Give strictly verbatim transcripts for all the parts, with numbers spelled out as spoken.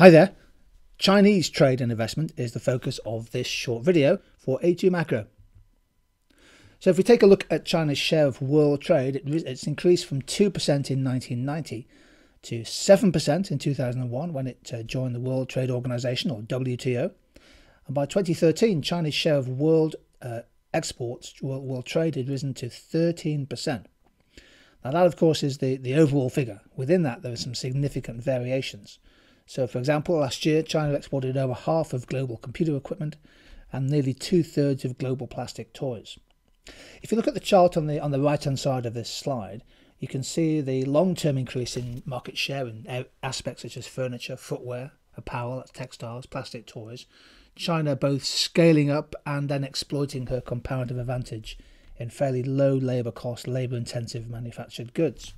Hi there, Chinese trade and investment is the focus of this short video for A two Macro. So if we take a look at China's share of world trade, it's increased from two percent in nineteen ninety to seven percent in two thousand one when it joined the World Trade Organization, or W T O. And by twenty thirteen, China's share of world uh, exports, world, world trade, had risen to thirteen percent. Now that, of course, is the, the overall figure. Within that, there are some significant variations. So, for example, last year, China exported over half of global computer equipment and nearly two-thirds of global plastic toys. If you look at the chart on the, on the right-hand side of this slide, you can see the long-term increase in market share in aspects such as furniture, footwear, apparel, that's textiles, plastic toys. China both scaling up and then exploiting her comparative advantage in fairly low labour cost, labour-intensive manufactured goods.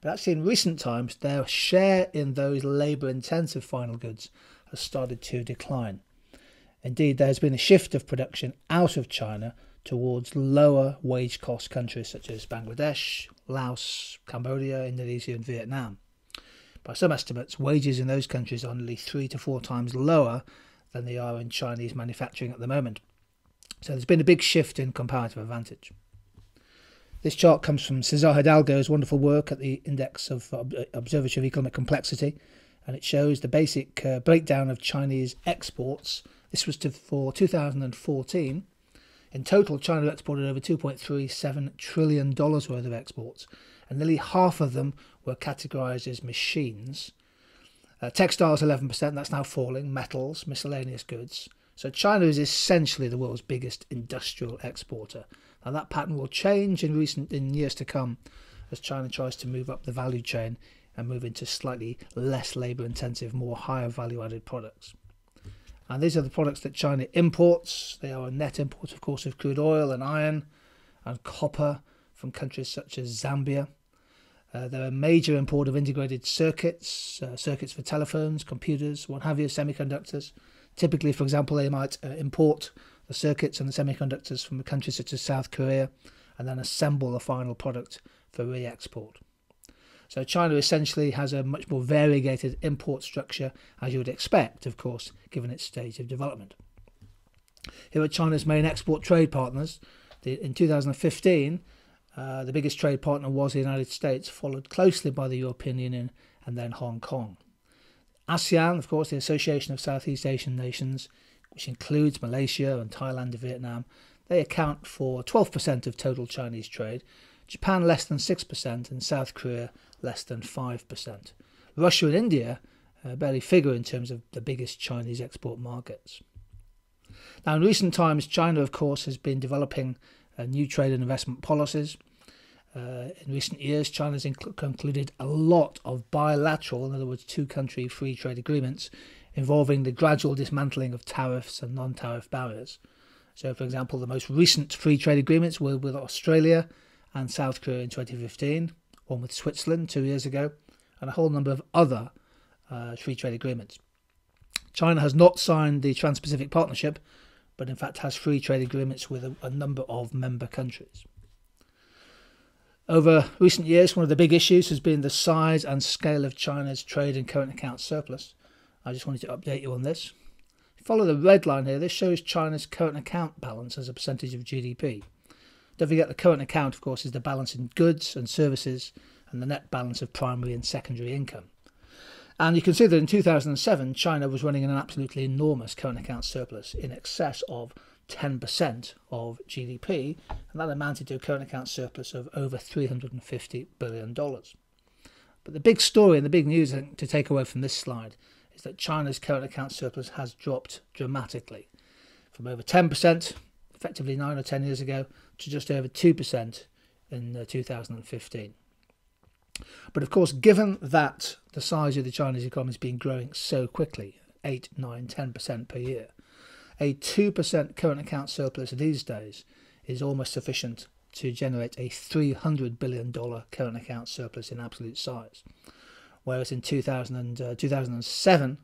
But actually, in recent times, their share in those labour-intensive final goods has started to decline. Indeed, there has been a shift of production out of China towards lower wage cost countries such as Bangladesh, Laos, Cambodia, Indonesia and Vietnam. By some estimates, wages in those countries are nearly three to four times lower than they are in Chinese manufacturing at the moment. So there's been a big shift in comparative advantage. This chart comes from Cesar Hidalgo's wonderful work at the Index of Observatory of Economic Complexity, and it shows the basic uh, breakdown of Chinese exports. This was to, for two thousand fourteen. In total, China exported over two point three seven trillion dollars worth of exports, and nearly half of them were categorised as machines. Uh, textiles, eleven percent, that's now falling, metals, miscellaneous goods. So China is essentially the world's biggest industrial exporter. Now that pattern will change in recent in years to come as China tries to move up the value chain and move into slightly less labour-intensive, more higher value-added products. And these are the products that China imports. They are a net import, of course, of crude oil and iron and copper from countries such as Zambia. Uh, they're a major import of integrated circuits, uh, circuits for telephones, computers, what have you, semiconductors. Typically, for example, they might uh, import the circuits and the semiconductors from countries such as South Korea and then assemble the final product for re-export. So China essentially has a much more variegated import structure, as you would expect, of course, given its stage of development. Here are China's main export trade partners. The, in two thousand fifteen, uh, the biggest trade partner was the United States, followed closely by the European Union and then Hong Kong. ASEAN, of course, the Association of Southeast Asian Nations, which includes Malaysia and Thailand and Vietnam, they account for twelve percent of total Chinese trade. Japan less than six percent and South Korea less than five percent. Russia and India uh, barely figure in terms of the biggest Chinese export markets. Now, in recent times, China, of course, has been developing uh, new trade and investment policies. Uh, in recent years, China's concluded a lot of bilateral, in other words, two-country free trade agreements involving the gradual dismantling of tariffs and non-tariff barriers. So, for example, the most recent free trade agreements were with Australia and South Korea in twenty fifteen, one with Switzerland two years ago, and a whole number of other uh, free trade agreements. China has not signed the Trans-Pacific Partnership, but in fact has free trade agreements with a, a number of member countries. Over recent years, one of the big issues has been the size and scale of China's trade and current account surplus. I just wanted to update you on this. Follow the red line here. This shows China's current account balance as a percentage of G D P. Don't forget the current account, of course, is the balance in goods and services and the net balance of primary and secondary income. And you can see that in two thousand seven, China was running an absolutely enormous current account surplus in excess of ten percent of G D P, and that amounted to a current account surplus of over three hundred fifty billion dollars. But the big story and the big news to take away from this slide is that China's current account surplus has dropped dramatically from over ten percent, effectively nine or ten years ago, to just over two percent in two thousand fifteen. But of course, given that the size of the Chinese economy has been growing so quickly, eight, nine, ten percent per year, a two percent current account surplus these days is almost sufficient to generate a three hundred billion dollars current account surplus in absolute size. Whereas in two thousand and, uh, two thousand seven,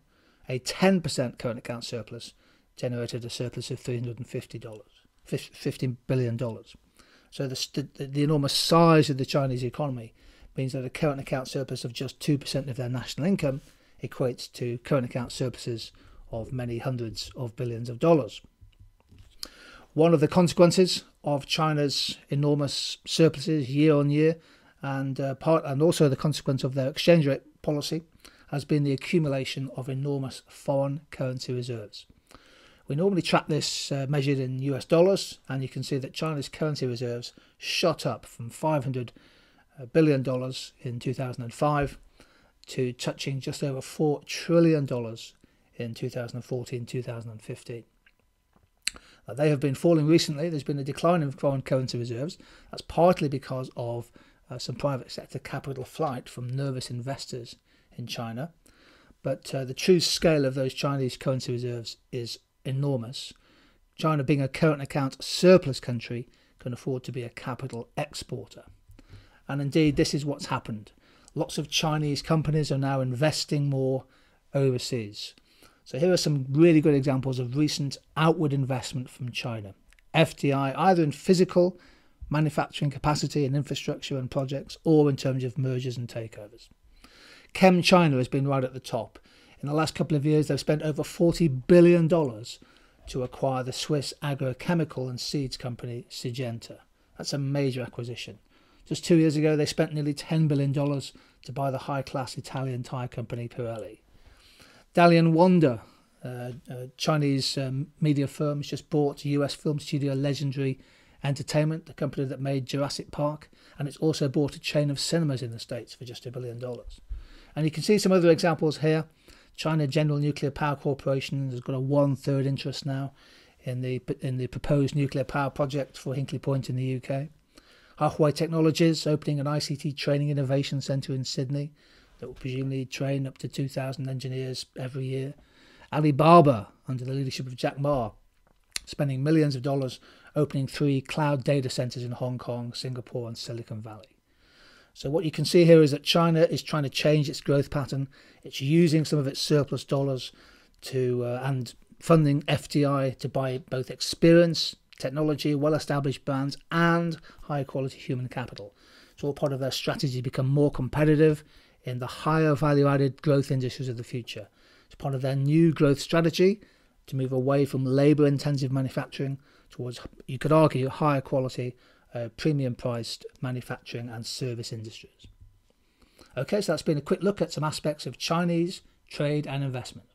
a ten percent current account surplus generated a surplus of three hundred fifty billion dollars. So the, the, the enormous size of the Chinese economy means that a current account surplus of just two percent of their national income equates to current account surpluses of many hundreds of billions of dollars. One of the consequences of China's enormous surpluses year on year, and uh, part and also the consequence of their exchange rate policy, has been the accumulation of enormous foreign currency reserves. We normally track this uh, measured in U S dollars, and you can see that China's currency reserves shot up from five hundred billion dollars in two thousand five to touching just over four trillion dollars in two thousand fourteen to two thousand fifteen. Now, they have been falling recently. There's been a decline in foreign currency reserves. That's partly because of uh, some private sector capital flight from nervous investors in China. But uh, the true scale of those Chinese currency reserves is enormous. China, being a current account surplus country, can afford to be a capital exporter. And indeed, this is what's happened. Lots of Chinese companies are now investing more overseas. So here are some really good examples of recent outward investment from China. F D I, either in physical manufacturing capacity and infrastructure and projects, or in terms of mergers and takeovers. Chem China has been right at the top. In the last couple of years, they've spent over forty billion dollars to acquire the Swiss agrochemical and seeds company Syngenta. That's a major acquisition. Just two years ago, they spent nearly ten billion dollars to buy the high-class Italian tyre company Pirelli. Dalian Wanda, uh, a Chinese um, media firm, has just bought U S film studio Legendary Entertainment, the company that made Jurassic Park, and it's also bought a chain of cinemas in the States for just a billion dollars. And you can see some other examples here. China General Nuclear Power Corporation has got a one-third interest now in the, in the proposed nuclear power project for Hinkley Point in the U K. Huawei Technologies opening an I C T training innovation centre in Sydney that will presumably train up to two thousand engineers every year. Alibaba, under the leadership of Jack Ma, spending millions of dollars opening three cloud data centres in Hong Kong, Singapore and Silicon Valley. So what you can see here is that China is trying to change its growth pattern. It's using some of its surplus dollars to uh, and funding F D I to buy both experience, technology, well-established brands and high-quality human capital. It's all part of their strategy to become more competitive in the higher value-added growth industries of the future. It's part of their new growth strategy to move away from labour-intensive manufacturing towards, you could argue, higher quality, uh, premium-priced manufacturing and service industries. Okay, so that's been a quick look at some aspects of Chinese trade and investment.